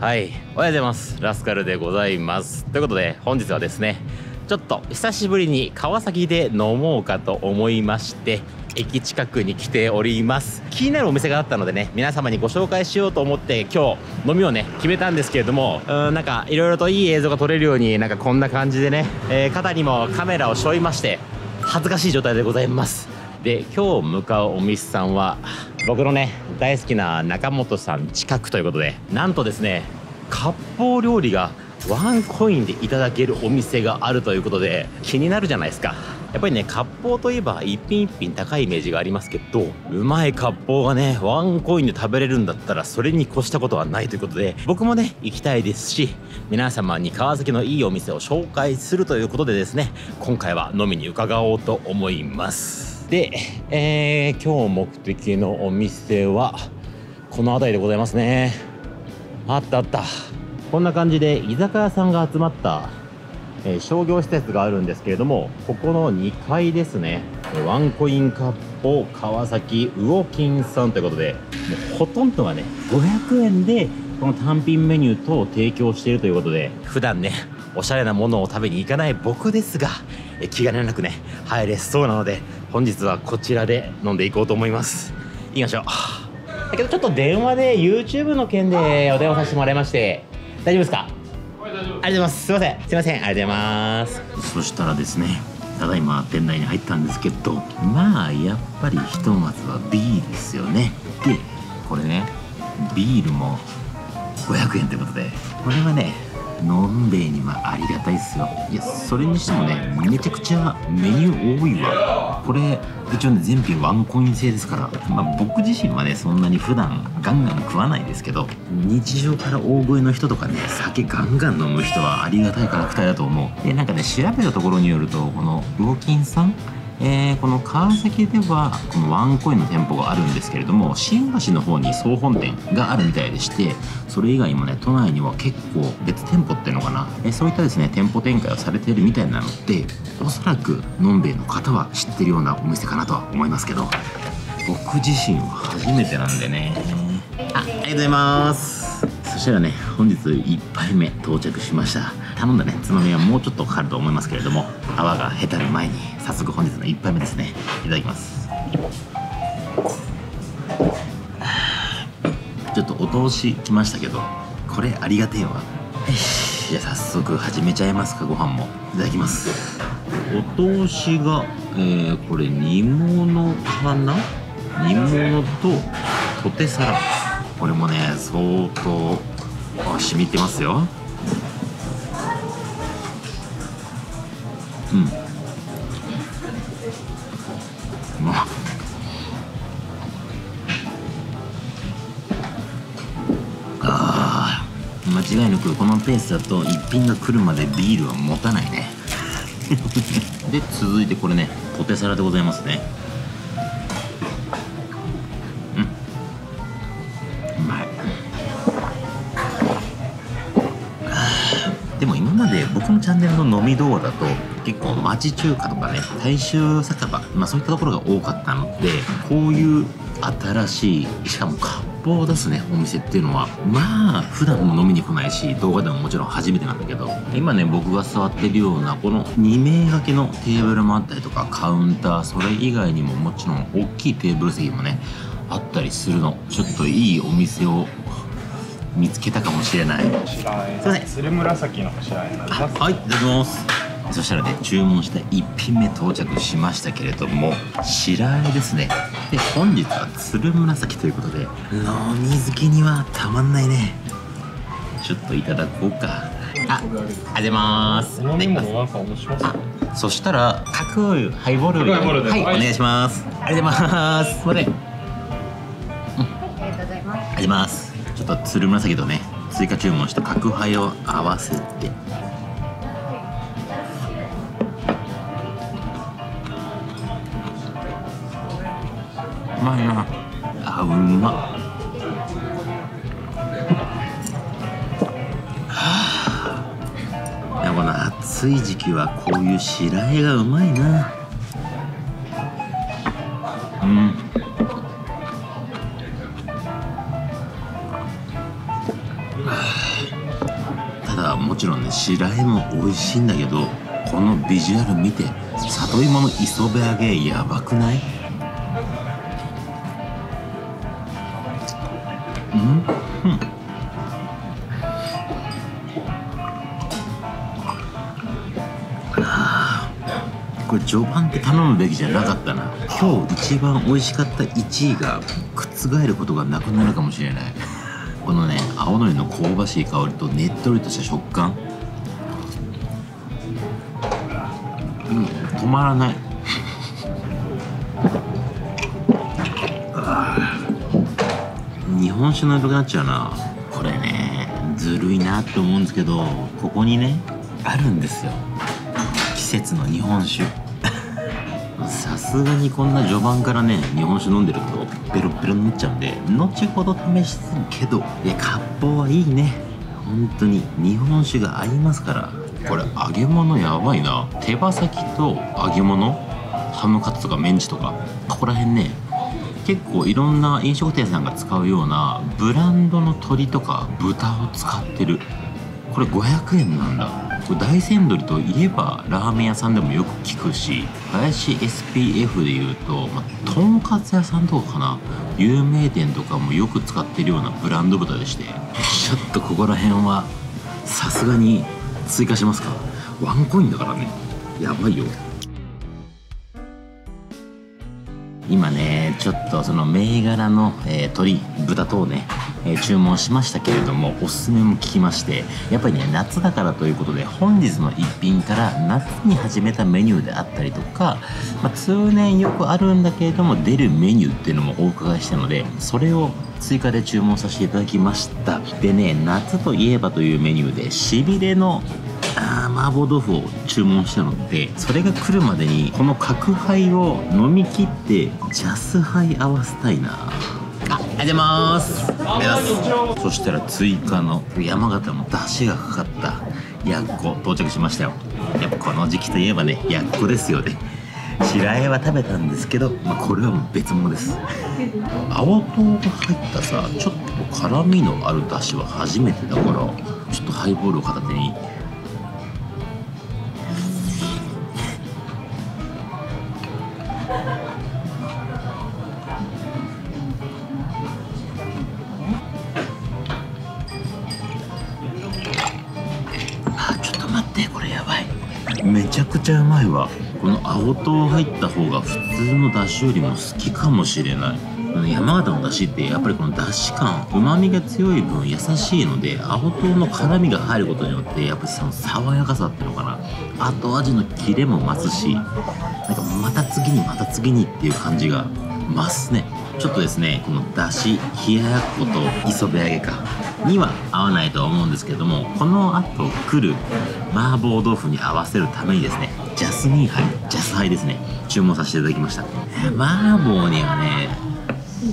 はい、おはようございます。ラスカルでございます。ということで本日はですね、ちょっと久しぶりに川崎で飲もうかと思いまして、駅近くに来ております。気になるお店があったのでね、皆様にご紹介しようと思って今日飲みをね決めたんですけれども、なんかいろいろといい映像が撮れるように、なんかこんな感じでね、肩にもカメラを背負いまして恥ずかしい状態でございます。で、今日向かうお店さんは僕のね大好きな中本さん近くということで、なんとですね、割烹料理がワンコインでいただけるお店があるということで、気になるじゃないですか。やっぱりね、割烹といえば一品一品高いイメージがありますけど、うまい割烹がねワンコインで食べれるんだったらそれに越したことはないということで、僕もね行きたいですし、皆様に川崎のいいお店を紹介するということでですね、今回は飲みに伺おうと思います。で、今日目的のお店はこの辺りでございますね。あったあった。こんな感じで居酒屋さんが集まった、商業施設があるんですけれども、ここの2階ですね。ワンコイン割烹川崎魚金さんということで、もうほとんどがね500円でこの単品メニュー等を提供しているということで、普段ねおしゃれなものを食べに行かない僕ですが、気兼ねなくね入れそうなので、本日はこちらで飲んでいこうと思います。行きましょう。だけどちょっと電話で YouTube の件でお電話させてもらいまして、大丈夫ですか？はい、大丈夫です。ありがとうございます。すいません。すいません。ありがとうございます。そしたらですね、ただいま店内に入ったんですけど、まあやっぱりひとまずはビールですよね。で、これね、ビールも500円ということで、これはね、のんべえにはありがたいですよ。いや、それにしてもね、めちゃくちゃメニュー多いわ。これ一応ね、全品ワンコイン制ですから、まあ、僕自身はねそんなに普段ガンガン食わないですけど、日常から大食いの人とかね、酒ガンガン飲む人はありがたい価格帯だと思う。で、なんかね調べたところによると、この魚金さん、この川崎ではこのワンコインの店舗があるんですけれども、新橋の方に総本店があるみたいでして、それ以外もね都内には結構別店舗っていうのかな、そういったですね店舗展開をされているみたいなので、おそらくのんべえの方は知ってるようなお店かなとは思いますけど、僕自身は初めてなんでね。ありがとうございます。そしたらね、本日1杯目到着しました。頼んだねつまみはもうちょっとかかると思いますけれども、泡がへたる前に早速本日の1杯目ですね、いただきます。ちょっとお通しきましたけど、これありがてえわ。じゃあ早速始めちゃいますか。ご飯もいただきます。お通しが、これ煮物かな、煮物とポテサラ。これもね相当染みてますよ。うん、うまっ。あー、間違いなくこのペースだと一品が来るまでビールは持たないね。で、続いてこれねポテサラでございますね。うん、うまい。でも今まで僕のチャンネルの飲み動画だと結構町中華とかね大衆酒場、まあ、そういったところが多かったので、こういう新しい、しかも割烹を出すねお店っていうのは、まあ普段も飲みに来ないし、動画でももちろん初めてなんだけど、今ね僕が座ってるようなこの2名掛けのテーブルもあったりとか、カウンター、それ以外にももちろん大きいテーブル席もねあったりするの、ちょっといいお店を見つけたかもしれない。すいません。つるむらさきの白あえになります。はい、いただきます。そしたらね、注文した1品目到着しましたけれども、白あえですね。で、本日はつるむらさきということで、飲み好きにはたまんないね。ちょっといただこうか。あ、あります。飲み物なんかお持ちします？あ、そしたら各ハイボール、はい、お願いします。ありがとうございます。これ、ありがとうございます。あります。ちょっとつるむらさきとね追加注文した角ハイを合わせて、うまいなあ。うまっ。はあ、この暑い時期はこういう白あえがうまいな。うん、白えも美味しいんだけど、このビジュアル見て、里芋の磯辺揚げやばくない？これ序盤って頼むべきじゃなかったな。今日一番美味しかった1位が覆ることがなくなるかもしれない。このね、青のりの香ばしい香りとねっとりとした食感、止まらない。日本酒飲みたくなっちゃうな。これね、ずるいなって思うんですけど、ここにねあるんですよ、季節の日本酒。さすがにこんな序盤からね日本酒飲んでるとペロペロになっちゃうんで、後ほど試すけど、いや割烹はいいね。本当に日本酒が合いますから。これ揚げ物やばいな。手羽先と揚げ物、ハムカツとかメンチとか、ここら辺ね結構いろんな飲食店さんが使うようなブランドの鶏とか豚を使ってる。これ500円なんだ。大山鶏といえばラーメン屋さんでもよく聞くし、林 SPF でいうと、とんかつ屋さんとかかな、有名店とかもよく使ってるようなブランド豚でして、ちょっとここら辺はさすがに追加しますか。ワンコインだからね、やばいよ。今ねちょっとその銘柄の、鶏豚等ね注文しましたけれども、おすすめも聞きまして、やっぱりね夏だからということで、本日の一品から夏に始めたメニューであったりとか、通年よくあるんだけれども出るメニューっていうのもお伺いしたので、それを追加で注文させていただきました。でね、夏といえばというメニューでしびれの麻婆豆腐を注文したので、それが来るまでにこの角杯を飲み切ってジャス杯合わせたいな。ありがとうございます。そしたら追加の山形の出汁がかかったやっこ到着しましたよ。やっぱこの時期といえばね、やっこですよね。白えは食べたんですけど、これはもう別物です。青唐が入ったさ、ちょっと辛みのある出汁は初めてだから、ちょっとハイボールを片手に。めちゃくちゃうまいわ。この青唐入った方が普通のだしよりも好きかもしれない。山形のだしってやっぱりこのだし感、うまみが強い分優しいので、青唐の辛みが入ることによってやっぱりその爽やかさっていうのかな、後味のキレも増すし、なんかまた次にまた次にっていう感じが増すね。ちょっとですね、このだし冷ややっこと磯辺揚げかには合わないとは思うんですけども、この後来る麻婆豆腐に合わせるためにですね、ジャスミン杯、ジャス杯ですね、注文させていただきました。麻婆にはね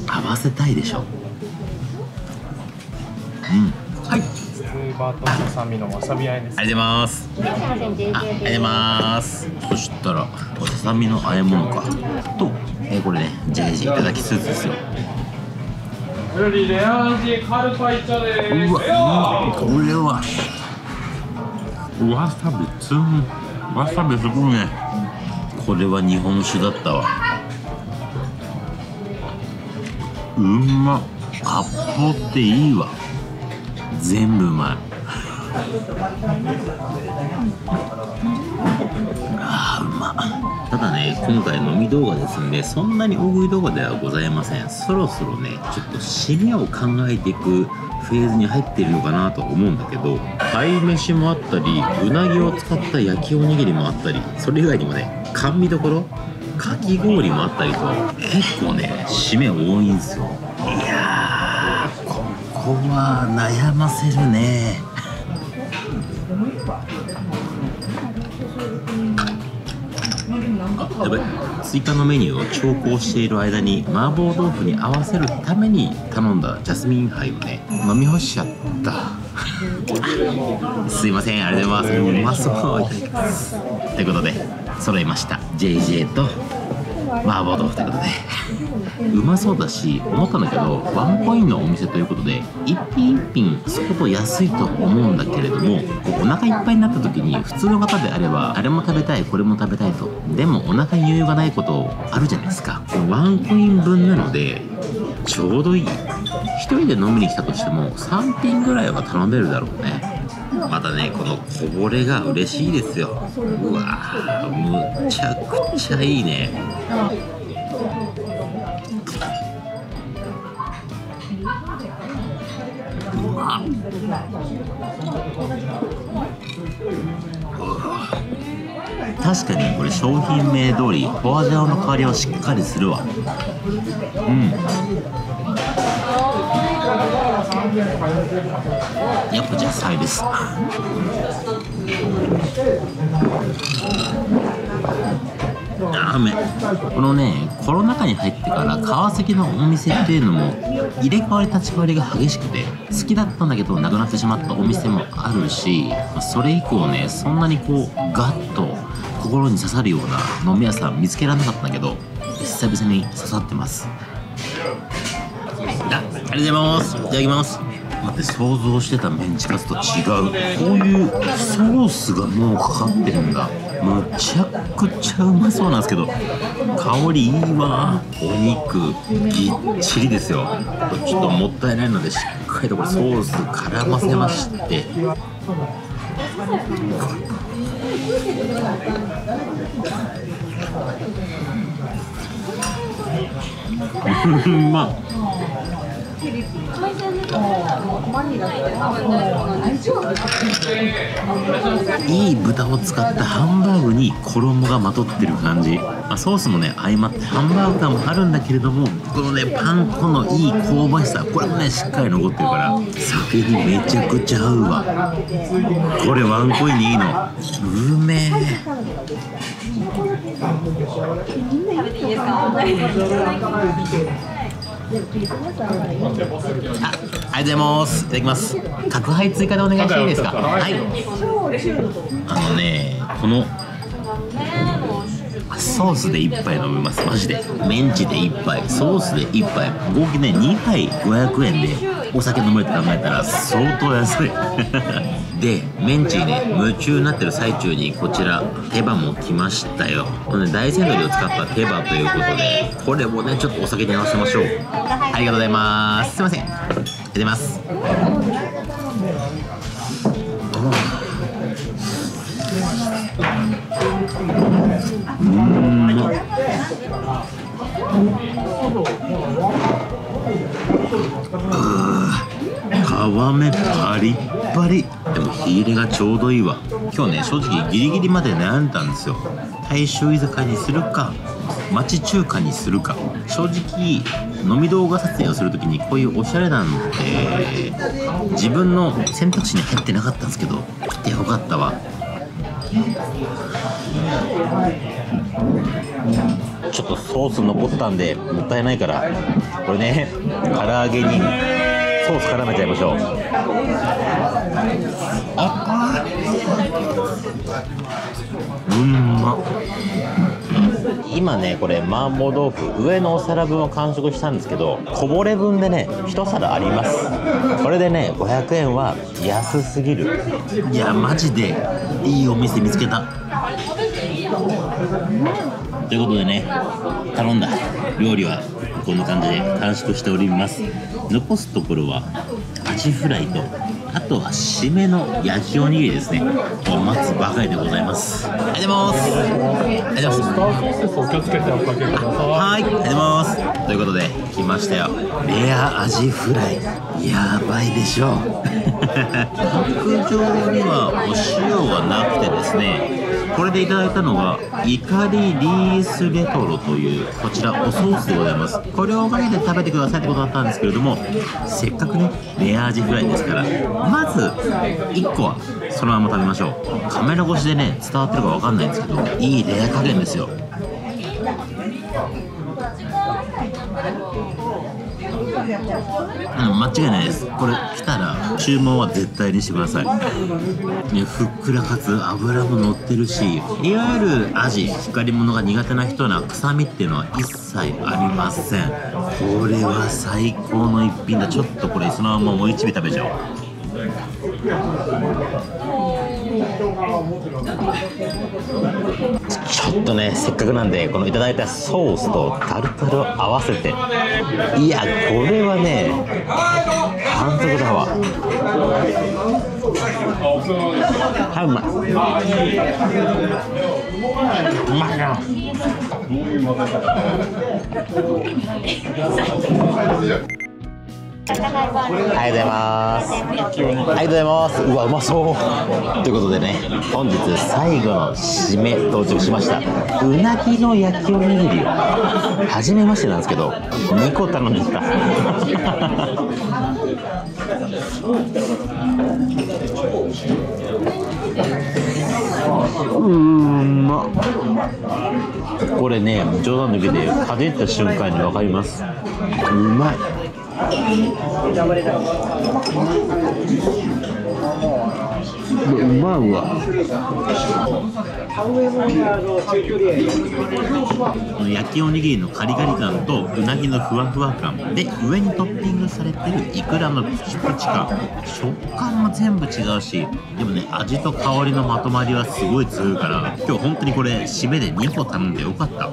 合わせたいでしょ。はい、バートンの酸味のわさびあえです。ありがとうございます。そしたらわさびのあえ物かと、これねジェージいただきつつですよ。うわ、これはわさびつん、わさびすごいね。これは日本酒だったわ。うんまっ、割烹っていいわ、全部うまい。ただね、今回飲み動画ですんで、そんなに大食い動画ではございません。そろそろねちょっと締めを考えていくフェーズに入っているのかなと思うんだけど、鯛めしもあったり、うなぎを使った焼きおにぎりもあったり、それ以外にもね甘味どころ、かき氷もあったりと、結構ね締め多いんですよ。いやー、ここは悩ませるね。やばい、追加のメニューを調考している間に麻婆豆腐に合わせるために頼んだジャスミン杯をね飲み干しちゃった。すいません、ありがとうございます。うまそう。ということで揃いました。 JJ と麻婆豆腐ということでうまそうだし思ったんだけど、ワンコインのお店ということで一品一品そこと安いと思うんだけれども、お腹いっぱいになった時に普通の方であればあれも食べたいこれも食べたいと、でもお腹に余裕がないことあるじゃないですか。ワンコイン分なのでちょうどいい。1人で飲みに来たとしても3品ぐらいは頼めるだろうね。またね、このこぼれが嬉しいですよ。うわー、むちゃくちゃいいね。うわー、確かにこれ商品名通りホワジャオの香りはしっかりするわ。やっぱ野菜です。このね、コロナ禍に入ってから川崎のお店っていうのも入れ替わり立ち替わりが激しくて、好きだったんだけどなくなってしまったお店もあるし、それ以降ね、そんなにこうガッと心に刺さるような飲み屋さん見つけられなかったんだけど、久々に刺さってます。ありがとうございます。いただきます。待って、想像してたメンチカツと違う。こういうソースがもうかかってるんだ。むちゃくちゃうまそうなんですけど、香りいいわ。お肉ぎっちりですよ。ちょっともったいないのでしっかりとこれソース絡ませまして、うまっ。いい豚を使ったハンバーグに衣がまとってる感じ、ソースもね相まってハンバーグ感もあるんだけれども、このねパン粉のいい香ばしさ、これもねしっかり残ってるから酒にめちゃくちゃ合うわ。これワンコインにいいの。うめえ。ありがとうございます。いただきます。宅配追加でお願いしていいですか。はい。あのね、このソースで1杯飲みます。マジで。メンチで1杯、ソースで1杯、合計ね2杯500円でお酒飲めると考えたら相当安い。で、メンチにね、夢中になってる最中にこちら、手羽も来ましたよ。このね、大山鶏を使った手羽ということで、これもね、ちょっとお酒に合わせましょう。ありがとうございます。すいません。いただきます。皮目パリッパリ。でも火入れがちょうどいいわ。今日ね、正直ギリギリまで悩んだんですよ。大衆居酒屋にするか町中華にするか。正直飲み動画撮影をするときにこういうおしゃれなんで自分の選択肢に入ってなかったんですけど、来てよかったわ。ちょっとソース残ったんでもったいないから、これね唐揚げにソース絡めちゃいましょう。あっ、うんまっ。今ねこれ麻婆豆腐上のお皿分を完食したんですけど、こぼれ分でね一皿あります。これでね500円は安すぎる。いやマジでいいお店見つけた。ということでね、頼んだ料理はこんな感じで完食しております。残すところはアジフライと、あとは締めの焼きおにぎりですね。お待つばかりでございます。ありがとうございます。ありがとうございます。はい、ありがとうございます。ということで来ましたよ、レアアジフライ。やばいでしょう。特上にはお塩はなくてですね、これでいただいたのがイカリリースレトロというこちらおソースでございます。これをかけて食べてくださいってことだったんですけれども、せっかくねレアアジフライですから、まず1個はそのまま食べましょう。カメラ越しでね伝わってるかわかんないんですけど、いいレア加減ですよ。間違いないです。これ来たら注文は絶対にしてくださいね。ふっくらかつ脂も乗ってるし、いわゆるアジ光り物が苦手な人の臭みっていうのは一切ありません。これは最高の一品だ。ちょっとこれそのままもう一尾食べちゃおう。ちょっとね、せっかくなんでこのいただいたソースとタルタルを合わせて、いやこれはね満足だわ。はうまいうまいな。ありがとうございます。うわうまそうということでね、本日最後の締め到着しました。うなぎの焼きおにぎりを初めましてなんですけど2個頼んできたうまっ。これね冗談抜きでかじった瞬間に分かります。うまい。焼きおにぎりのカリカリ感とうなぎのふわふわ感で、上にトッピングされてるいくらのプチプチ感、食感も全部違うし、でもね味と香りのまとまりはすごい強いから、今日本当にこれ締めで2個頼んでよかった。